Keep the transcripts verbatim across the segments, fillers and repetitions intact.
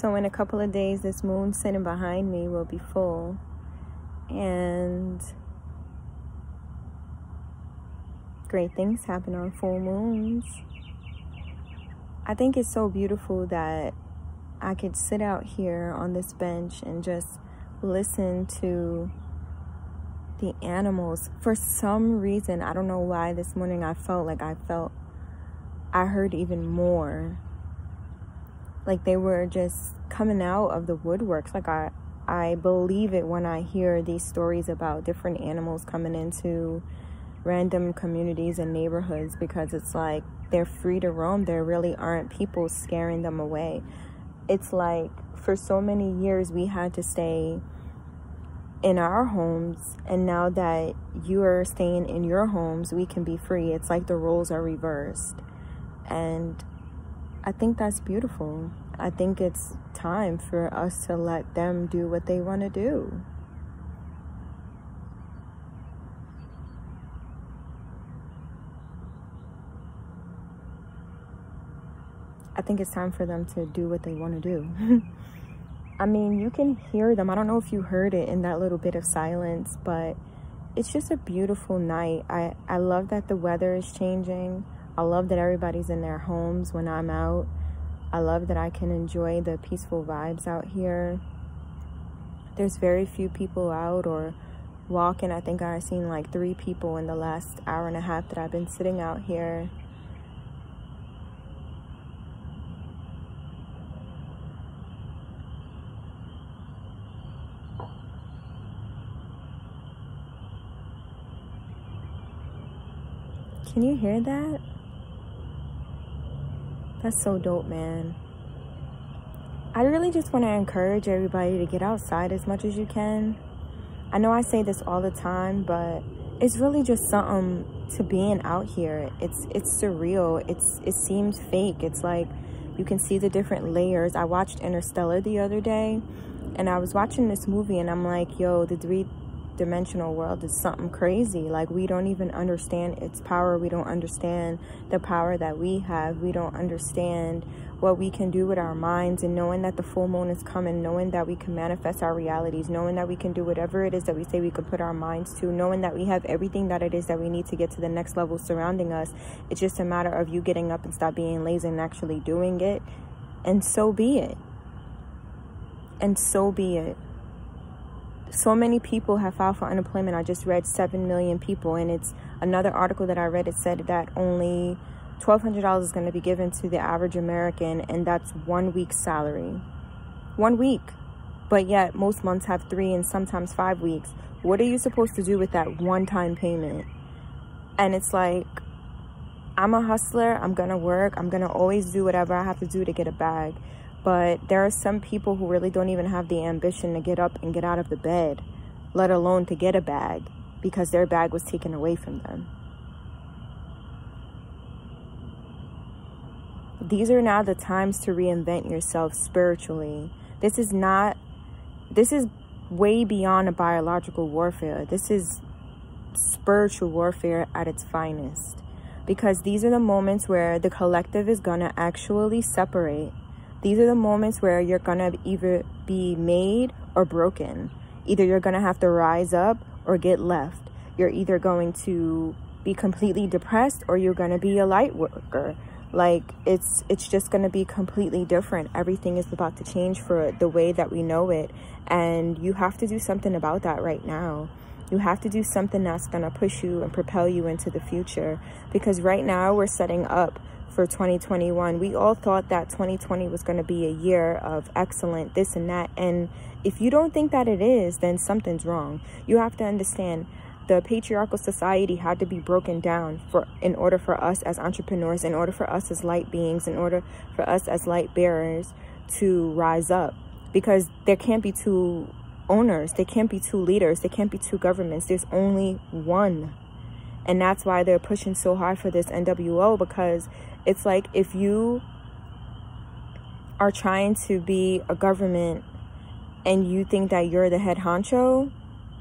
So in a couple of days, this moon sitting behind me will be full. And great things happen on full moons. I think it's so beautiful that I could sit out here on this bench and just listen to the animals. For some reason, I don't know why, this morning I felt like I felt, I heard even more. Like they were just coming out of the woodworks. Like I, I believe it when I hear these stories about different animals coming into random communities and neighborhoods, because it's like they're free to roam. There really aren't people scaring them away. It's like for so many years we had to stay in our homes, and now that you are staying in your homes, we can be free. It's like the roles are reversed. And I think that's beautiful. I think it's time for us to let them do what they want to do. I think it's time for them to do what they want to do. I mean, you can hear them. I don't know if you heard it in that little bit of silence, but it's just a beautiful night. I, I love that the weather is changing. I love that everybody's in their homes when I'm out. I love that I can enjoy the peaceful vibes out here. There's very few people out or walking. I think I've seen like three people in the last hour and a half that I've been sitting out here. Can you hear that? That's so dope, man. I really just want to encourage everybody to get outside as much as you can. I know I say this all the time, but it's really just something to being out here. It's it's surreal. It's it seems fake. It's like you can see the different layers. I watched Interstellar the other day, and I was watching this movie, and I'm like, yo, the three dimensional world is something crazy. Like, we don't even understand its power. We don't understand the power that we have. We don't understand what we can do with our minds. And knowing that the full moon is coming, knowing that we can manifest our realities, knowing that we can do whatever it is that we say we could put our minds to, knowing that we have everything that it is that we need to get to the next level surrounding us. It's just a matter of you getting up and stop being lazy and actually doing it. And so be it. And so be it. So many people have filed for unemployment. I just read seven million people, and it's another article that I read. It said that only twelve hundred dollars is going to be given to the average American, and that's one week's salary. One week. But yet most months have three and sometimes five weeks. What are you supposed to do with that one-time payment? And it's like, I'm a hustler. I'm going to work. I'm going to always do whatever I have to do to get a bag. But there are some people who really don't even have the ambition to get up and get out of the bed, let alone to get a bag, because their bag was taken away from them. These are now the times to reinvent yourself spiritually. This is not, this is way beyond a biological warfare. This is spiritual warfare at its finest, because these are the moments where the collective is going to actually separate. These are the moments where you're going to either be made or broken. Either you're going to have to rise up or get left. You're either going to be completely depressed or you're going to be a light worker. Like, it's it's just going to be completely different. Everything is about to change for the way that we know it. And you have to do something about that right now. You have to do something that's going to push you and propel you into the future. Because right now we're setting up for twenty twenty-one. We all thought that twenty twenty was going to be a year of excellent this and that, and if you don't think that it is, then something's wrong. You have to understand the patriarchal society had to be broken down for in order for us as entrepreneurs, in order for us as light beings, in order for us as light bearers to rise up, because there can't be two owners, there can't be two leaders, there can't be two governments. There's only one. And that's why they're pushing so hard for this N W O, because it's like, if you are trying to be a government and you think that you're the head honcho,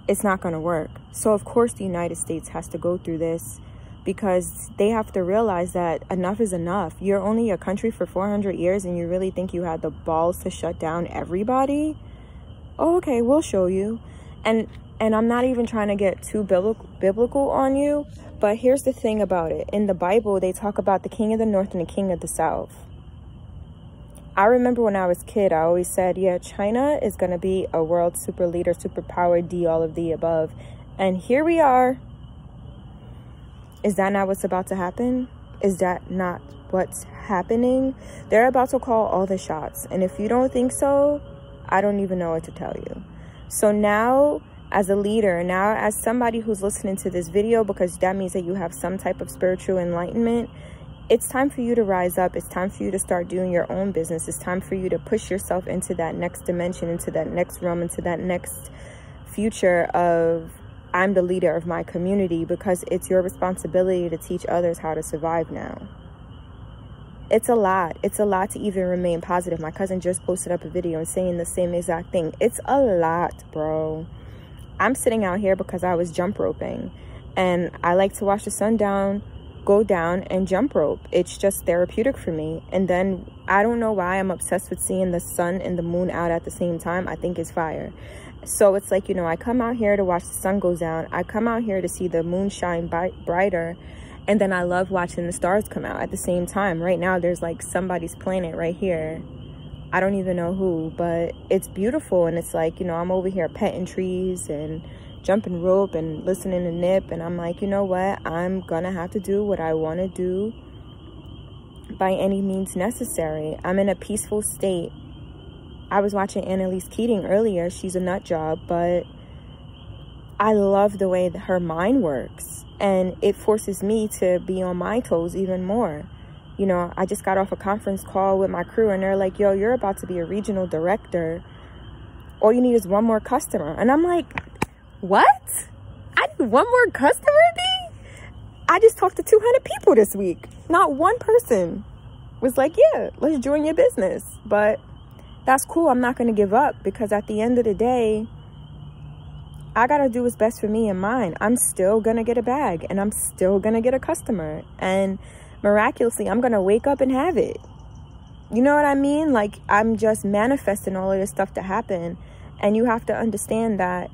it's not going to work. So, of course, the United States has to go through this because they have to realize that enough is enough. You're only a country for four hundred years and you really think you had the balls to shut down everybody? Oh, okay, we'll show you. And and I'm not even trying to get too biblical on you, but here's the thing about it. In the Bible, they talk about the king of the north and the king of the south. I remember when I was a kid, I always said, yeah, China is going to be a world super leader, superpower, D, all of the above. And here we are. Is that not what's about to happen? Is that not what's happening? They're about to call all the shots. And if you don't think so, I don't even know what to tell you. So now, as a leader, now as somebody who's listening to this video, because that means that you have some type of spiritual enlightenment, it's time for you to rise up. It's time for you to start doing your own business. It's time for you to push yourself into that next dimension, into that next realm, into that next future of I'm the leader of my community, because it's your responsibility to teach others how to survive now. It's a lot. It's a lot to even remain positive. My cousin just posted up a video and saying the same exact thing. It's a lot, bro. I'm sitting out here because I was jump roping, and I like to watch the sun down, go down and jump rope. It's just therapeutic for me. And then I don't know why I'm obsessed with seeing the sun and the moon out at the same time. I think it's fire. So it's like, you know, I come out here to watch the sun go down. I come out here to see the moon shine brighter. And then I love watching the stars come out at the same time. Right now, there's like somebody's planet right here. I don't even know who, but it's beautiful. And it's like, you know, I'm over here petting trees and jumping rope and listening to Nip. And I'm like, you know what? I'm gonna have to do what I want to do by any means necessary. I'm in a peaceful state. I was watching Annalise Keating earlier. She's a nut job, but I love the way that her mind works. And it forces me to be on my toes even more. You know, I just got off a conference call with my crew and they're like, yo, you're about to be a regional director. All you need is one more customer. And I'm like, what? I need one more customer, B? I just talked to two hundred people this week. Not one person was like, yeah, let's join your business. But that's cool. I'm not going to give up, because at the end of the day, I got to do what's best for me and mine. I'm still going to get a bag and I'm still going to get a customer. And miraculously, I'm going to wake up and have it. You know what I mean? Like, I'm just manifesting all of this stuff to happen. And you have to understand that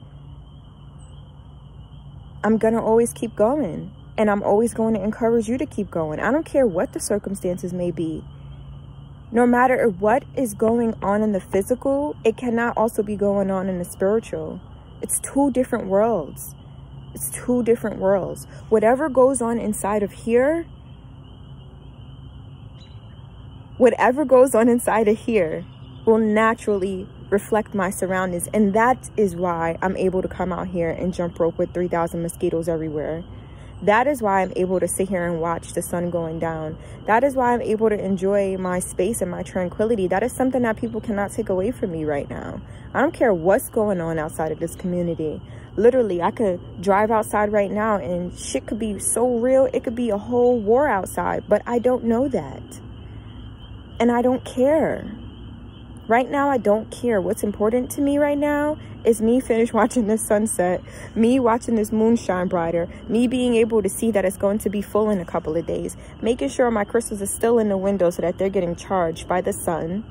I'm going to always keep going. And I'm always going to encourage you to keep going. I don't care what the circumstances may be. No matter what is going on in the physical, it cannot also be going on in the spiritual. It's two different worlds. It's two different worlds. Whatever goes on inside of here, whatever goes on inside of here will naturally reflect my surroundings. And that is why I'm able to come out here and jump rope with three thousand mosquitoes everywhere. That is why I'm able to sit here and watch the sun going down. That is why I'm able to enjoy my space and my tranquility. That is something that people cannot take away from me right now. I don't care what's going on outside of this community. Literally, I could drive outside right now and shit could be so real. It could be a whole war outside, but I don't know that. And I don't care. Right now, I don't care. What's important to me right now is me finish watching this sunset, me watching this moon shine brighter, me being able to see that it's going to be full in a couple of days, making sure my crystals are still in the window so that they're getting charged by the sun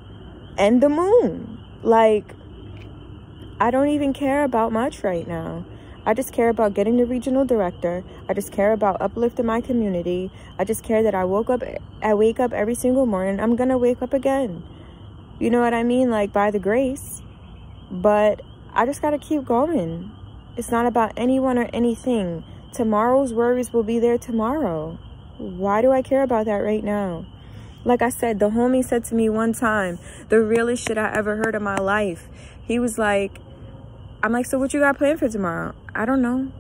and the moon. Like, I don't even care about much right now. I just care about getting the regional director. I just care about uplifting my community. I just care that I woke up, I wake up every single morning. I'm gonna wake up again. You know what I mean? Like, by the grace. But I just gotta keep going. It's not about anyone or anything. Tomorrow's worries will be there tomorrow. Why do I care about that right now? Like I said, the homie said to me one time, the realest shit I ever heard in my life. He was like, I'm like, so what you got planned for tomorrow? I don't know.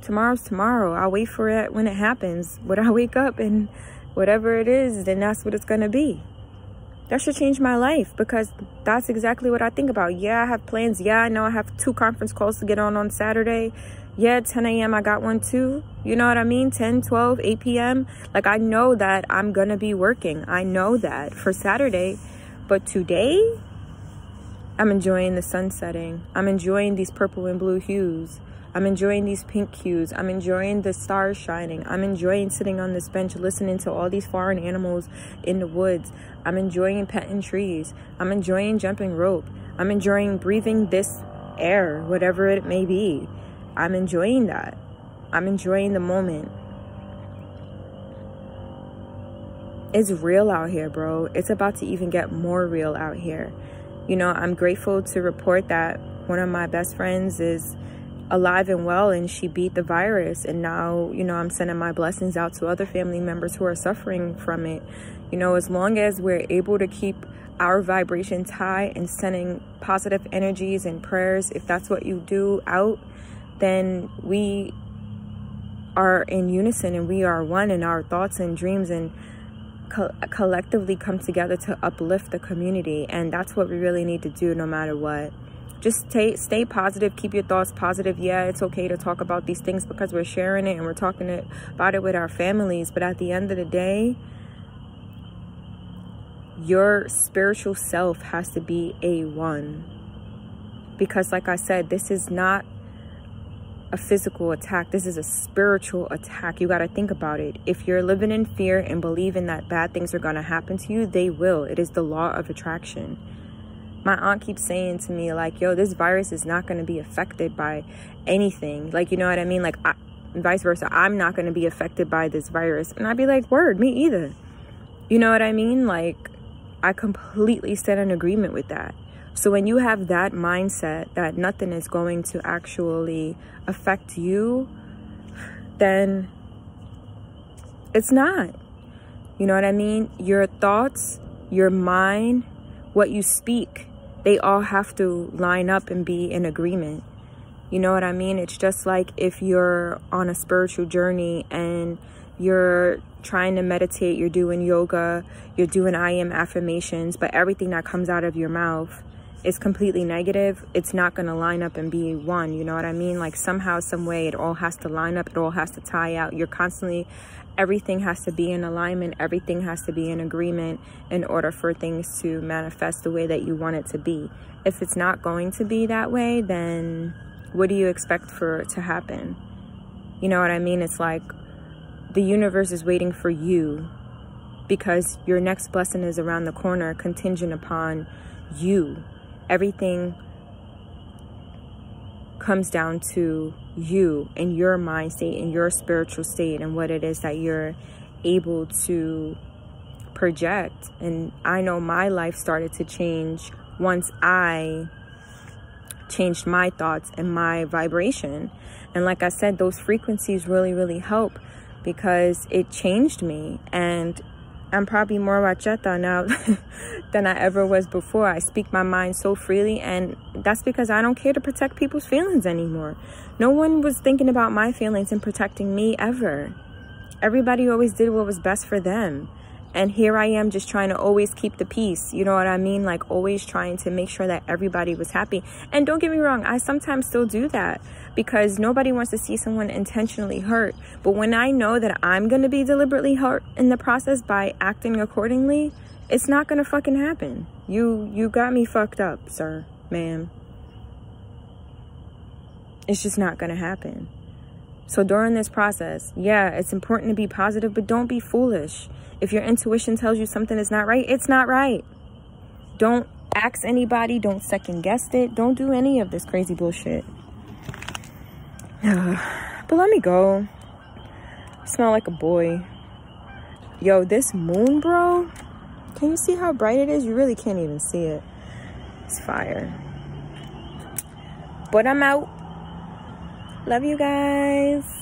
Tomorrow's tomorrow. I'll wait for it when it happens. When I wake up and whatever it is, then that's what it's gonna be. That should change my life, because that's exactly what I think about. Yeah, I have plans. Yeah, I know I have two conference calls to get on on Saturday. Yeah, ten a m I got one too. You know what I mean? ten, twelve, eight p m Like, I know that I'm going to be working. I know that for Saturday. But today, I'm enjoying the sun setting. I'm enjoying these purple and blue hues. I'm enjoying these pink hues. I'm enjoying the stars shining. I'm enjoying sitting on this bench listening to all these foreign animals in the woods. I'm enjoying petting trees. I'm enjoying jumping rope. I'm enjoying breathing this air, whatever it may be. I'm enjoying that. I'm enjoying the moment. It's real out here, bro. It's about to even get more real out here. You know, I'm grateful to report that one of my best friends is alive and well, and she beat the virus, and now, you know, I'm sending my blessings out to other family members who are suffering from it. You know, as long as we're able to keep our vibrations high and sending positive energies and prayers, if that's what you do, out, then we are in unison and we are one in our thoughts and dreams, and co collectively come together to uplift the community. And that's what we really need to do, no matter what. Just stay, stay positive. Keep your thoughts positive. Yeah, it's okay to talk about these things because we're sharing it and we're talking it, about it with our families. But at the end of the day, your spiritual self has to be A one. Because like I said, this is not a physical attack. This is a spiritual attack. You got to think about it. If you're living in fear and believing that bad things are going to happen to you, they will. It is the law of attraction. My aunt keeps saying to me, like, yo, this virus is not going to be affected by anything. Like, you know what I mean? Like, I, vice versa. I'm not going to be affected by this virus. And I'd be like, word, me either. You know what I mean? Like, I completely stand in agreement with that. So when you have that mindset that nothing is going to actually affect you, then it's not. You know what I mean? Your thoughts, your mind, what you speak, they all have to line up and be in agreement. You know what I mean? It's just like if you're on a spiritual journey and you're trying to meditate, you're doing yoga, you're doing I am affirmations, but everything that comes out of your mouth is completely negative, it's not going to line up and be one. You know what I mean? Like, somehow, some way, it all has to line up, it all has to tie out. You're constantly, everything has to be in alignment, everything has to be in agreement in order for things to manifest the way that you want it to be. If it's not going to be that way, then what do you expect for it to happen? You know what I mean? It's like the universe is waiting for you, because your next blessing is around the corner, contingent upon you. Everything comes down to you and your mind state and your spiritual state and what it is that you're able to project. And I know my life started to change once I changed my thoughts and my vibration. And like I said, those frequencies really, really help, because it changed me. And I'm probably more racheta now than I ever was before. I speak my mind so freely, and that's because I don't care to protect people's feelings anymore. No one was thinking about my feelings and protecting me ever. Everybody always did what was best for them. And here I am just trying to always keep the peace. You know what I mean? Like, always trying to make sure that everybody was happy. And don't get me wrong, I sometimes still do that, because nobody wants to see someone intentionally hurt. But when I know that I'm going to be deliberately hurt in the process by acting accordingly, it's not going to fucking happen. You, you got me fucked up, sir, ma'am. It's just not going to happen. So during this process, yeah, it's important to be positive, but don't be foolish. If your intuition tells you something is not right, it's not right. Don't ask anybody. Don't second guess it. Don't do any of this crazy bullshit. But let me go. I smell like a boy. Yo, this moon, bro. Can you see how bright it is? You really can't even see it. It's fire. But I'm out. Love you guys.